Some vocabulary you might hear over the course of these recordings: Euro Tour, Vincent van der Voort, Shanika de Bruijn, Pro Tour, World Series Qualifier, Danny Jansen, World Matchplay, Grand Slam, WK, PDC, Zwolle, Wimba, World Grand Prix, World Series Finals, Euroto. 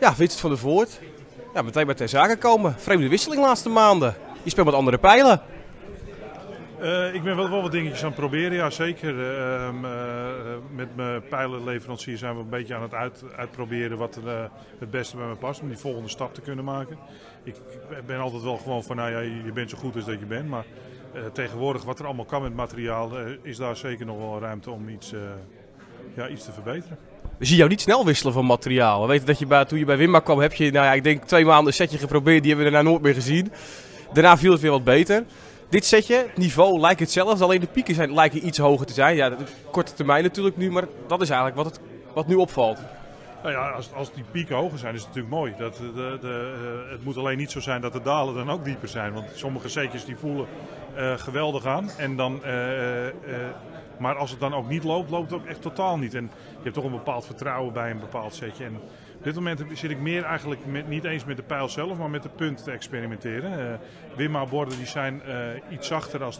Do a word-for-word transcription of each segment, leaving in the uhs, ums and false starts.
Ja, Vincent van der Voort. Ja, meteen maar ter zake komen. Vreemde wisseling de laatste maanden. Je speelt met andere pijlen. Uh, ik ben wel, wel wat dingetjes aan het proberen, ja zeker. Uh, uh, met mijn pijlenleverancier zijn we een beetje aan het uit, uitproberen wat er, uh, het beste bij me past. Om die volgende stap te kunnen maken. Ik ben altijd wel gewoon van, nou ja, je bent zo goed als dat je bent. Maar uh, tegenwoordig wat er allemaal kan met materiaal, uh, is daar zeker nog wel ruimte om iets, uh, ja, iets te verbeteren. We zien jou niet snel wisselen van materiaal. We weten dat je bij, toen je bij Wimba kwam, heb je, nou ja, ik denk twee maanden een setje geprobeerd. Die hebben we daarna nooit meer gezien. Daarna viel het weer wat beter. Dit setje, het niveau lijkt hetzelfde, alleen de pieken zijn, lijken iets hoger te zijn. Ja, dat is korte termijn natuurlijk nu, maar dat is eigenlijk wat, het, wat nu opvalt. Nou ja, als, als die pieken hoger zijn is het natuurlijk mooi. Dat, de, de, het moet alleen niet zo zijn dat de dalen dan ook dieper zijn. Want sommige setjes die voelen uh, geweldig aan. En dan, uh, uh, maar als het dan ook niet loopt, loopt het ook echt totaal niet. En je hebt toch een bepaald vertrouwen bij een bepaald setje. En op dit moment zit ik meer eigenlijk met, niet eens met de pijl zelf, maar met de punt te experimenteren. Uh, Wimma-borden die zijn uh, iets zachter dan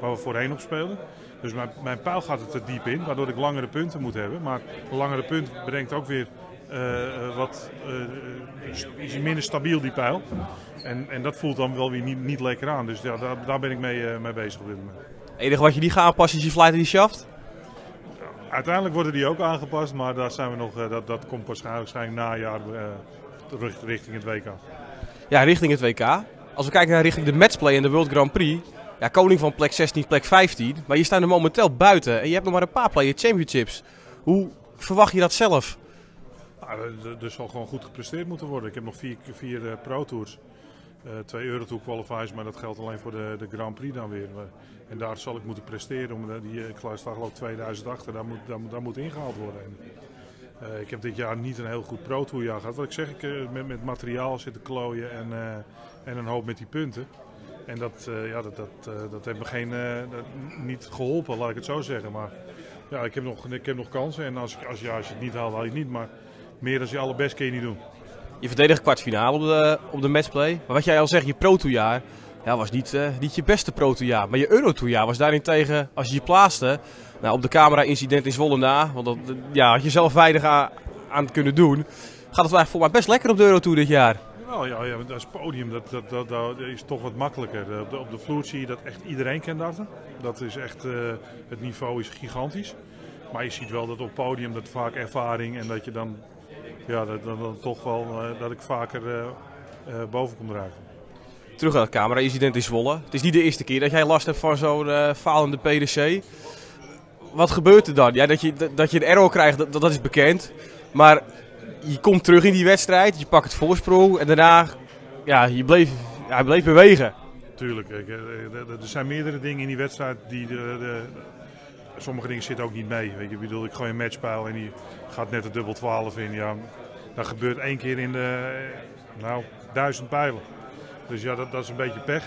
waar we voorheen op speelden. Dus mijn, mijn pijl gaat er te diep in, waardoor ik langere punten moet hebben. Maar een langere punt brengt ook weer uh, wat uh, is minder stabiel, die pijl. En, en dat voelt dan wel weer niet, niet lekker aan. Dus ja, daar, daar ben ik mee, uh, mee bezig op dit moment. Het enige wat je niet gaat aanpassen is je flight en die shaft? Uiteindelijk worden die ook aangepast, maar daar zijn we nog, dat, dat komt waarschijnlijk najaar uh, richting het W K. Ja, richting het W K. Als we kijken naar richting de matchplay en de World Grand Prix, ja, koning van plek zestien, plek vijftien, maar je staat er momenteel buiten en je hebt nog maar een paar player championships. Hoe verwacht je dat zelf? Nou, er zal gewoon goed gepresteerd moeten worden. Ik heb nog vier, vier uh, Pro Tours. Uh, twee Euroto qualifiers, maar dat geldt alleen voor de, de Grand Prix dan weer. En daar zal ik moeten presteren. Om die, ik sta geloof ik tweeduizend achter, daar moet, daar, daar moet ingehaald worden. En, uh, ik heb dit jaar niet een heel goed Pro Tour jaar gehad. Wat ik zeg, ik uh, met, met materiaal zitten klooien en, uh, en een hoop met die punten. En dat, uh, ja, dat, dat, uh, dat heeft me geen, uh, dat, niet geholpen, laat ik het zo zeggen. Maar ja, ik heb nog, ik heb nog kansen. En als, als, ja, als je het niet haalt, haal je het niet. Maar meer dan je allerbest kun je niet doen. Je verdedigt kwartfinale op de, op de matchplay. Maar wat jij al zegt, je Pro Tour-jaar ja, was niet, uh, niet je beste Pro Tour-jaar. Maar je Euro Tour-jaar was daarentegen, als je je plaatste, nou, op de camera-incident in Zwolle na. Want dat ja, had je zelf weinig aan, aan kunnen doen. Gaat het eigenlijk voor mij best lekker op de Euro Tour dit jaar? Nou ja, ja, dat is podium, dat, dat, dat, dat is toch wat makkelijker. Op de, op de vloer zie je dat echt iedereen kent dat. Dat is echt, uh, het niveau is gigantisch. Maar je ziet wel dat op podium dat vaak ervaring en dat je dan... Ja, dat, dat, dat, toch wel uh, dat ik vaker uh, uh, boven kom dragen. Terug aan het camera-incident in Zwolle. Het is niet de eerste keer dat jij last hebt van zo'n uh, falende P D C. Wat gebeurt er dan? Ja, dat, je, dat, dat je een error krijgt, dat, dat is bekend. Maar je komt terug in die wedstrijd, je pakt het voorsprong en daarna ja, je bleef, ja, je bleef bewegen. Tuurlijk. Ik, er zijn meerdere dingen in die wedstrijd die... De, de, sommige dingen zitten ook niet mee. Weet je, ik bedoel, ik gooi een matchpijl en die gaat net de dubbel twaalf in. Ja, dat gebeurt één keer in de nou, duizend pijlen. Dus ja, dat, dat is een beetje pech.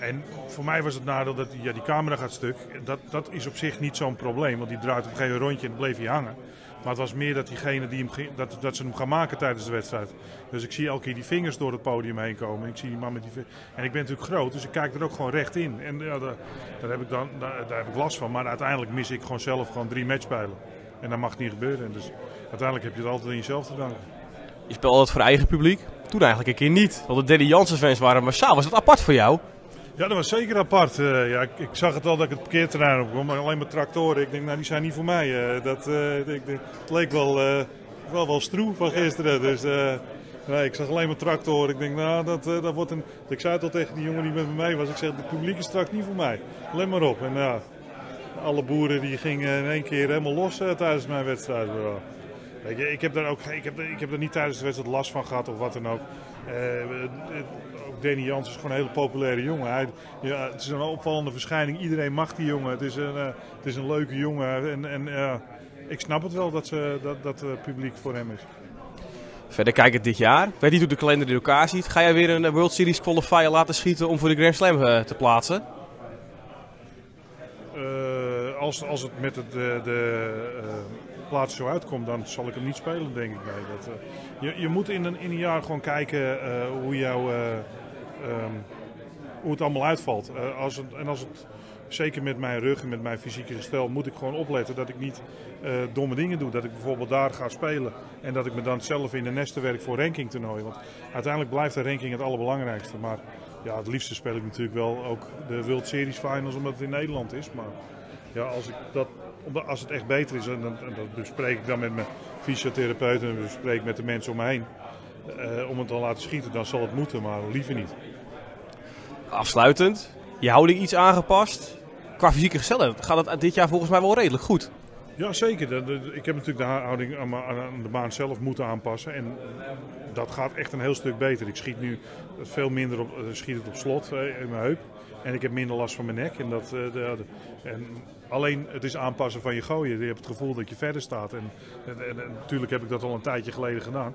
En voor mij was het nadeel dat ja, die camera gaat stuk. Dat, dat is op zich niet zo'n probleem, want die draait op een gegeven rondje en bleef hij hangen. Maar het was meer dat, diegene die hem, dat, dat ze hem gaan maken tijdens de wedstrijd. Dus ik zie elke keer die vingers door het podium heen komen. Ik zie die man met die en ik ben natuurlijk groot, dus ik kijk er ook gewoon recht in. En ja, daar, daar, heb ik dan, daar, daar heb ik last van. Maar uiteindelijk mis ik gewoon zelf gewoon drie matchpijlen. En dat mag niet gebeuren. En dus uiteindelijk heb je het altijd aan jezelf te danken. Je speelt altijd voor eigen publiek? Toen eigenlijk een keer niet. Want de Danny Jansen fans waren massaal. Was dat apart voor jou? Ja, dat was zeker apart. Uh, ja, ik, ik zag het al dat ik het parkeerterrein opkwam, maar alleen maar tractoren. Ik denk, nou die zijn niet voor mij. Uh, dat, uh, ik, ik, het leek wel, uh, wel, wel stroef van gisteren. Dus uh, nee, ik zag alleen maar tractoren. Ik denk, nou dat, uh, dat wordt een... Ik zei het al tegen die jongen die met me mee was. Ik zeg, het publiek is straks niet voor mij. Let maar op. En uh, alle boeren die gingen in één keer helemaal los uh, tijdens mijn wedstrijd. Weet je, ik heb daar ook, ik heb, ik heb daar niet tijdens de wedstrijd last van gehad of wat dan ook. Uh, uh, Danny Jansen is gewoon een hele populaire jongen. Hij, ja, het is een opvallende verschijning. Iedereen mag die jongen. Het is een, uh, het is een leuke jongen. En, en uh, ik snap het wel dat, ze, dat, dat het publiek voor hem is. Verder kijken dit jaar. Ik weet niet hoe de kalender in elkaar ziet. Ga jij weer een World Series Qualifier laten schieten om voor de Grand Slam uh, te plaatsen? Uh, als, als het met het, de... de uh, plaats zo uitkomt, dan zal ik hem niet spelen, denk ik. Nee, dat, uh, je, je moet in een, in een jaar gewoon kijken uh, hoe, jou, uh, um, hoe het allemaal uitvalt. Uh, als het, en als het zeker met mijn rug en met mijn fysieke gestel, moet ik gewoon opletten dat ik niet uh, domme dingen doe. Dat ik bijvoorbeeld daar ga spelen en dat ik me dan zelf in de nesten werk voor rankingtoernooien. Want uiteindelijk blijft de ranking het allerbelangrijkste. Maar ja, het liefste speel ik natuurlijk wel ook de World Series Finals, omdat het in Nederland is. Maar ja, als ik dat... Als het echt beter is, en dat bespreek ik dan met mijn fysiotherapeut en bespreek ik met de mensen om me heen, eh, om het dan laten schieten, dan zal het moeten, maar liever niet. Afsluitend, je houding iets aangepast. Qua fysieke gesteldheid gaat het dit jaar volgens mij wel redelijk goed. Ja, zeker. Ik heb natuurlijk de houding aan de baan zelf moeten aanpassen en dat gaat echt een heel stuk beter. Ik schiet nu veel minder op, schiet het op slot in mijn heup. En ik heb minder last van mijn nek. En dat, de, de, en alleen het is aanpassen van je gooien. Je hebt het gevoel dat je verder staat. En, en, en, en natuurlijk heb ik dat al een tijdje geleden gedaan.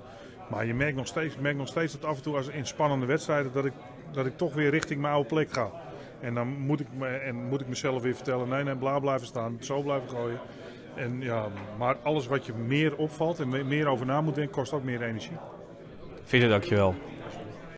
Maar je merkt nog steeds, merkt nog steeds dat af en toe als in spannende wedstrijden dat ik, dat ik toch weer richting mijn oude plek ga. En dan moet ik, me, en moet ik mezelf weer vertellen, nee, nee, bla blijven staan, zo blijven gooien. En ja, maar alles wat je meer opvalt en meer over na moet denken, kost ook meer energie. Vierde, dankjewel.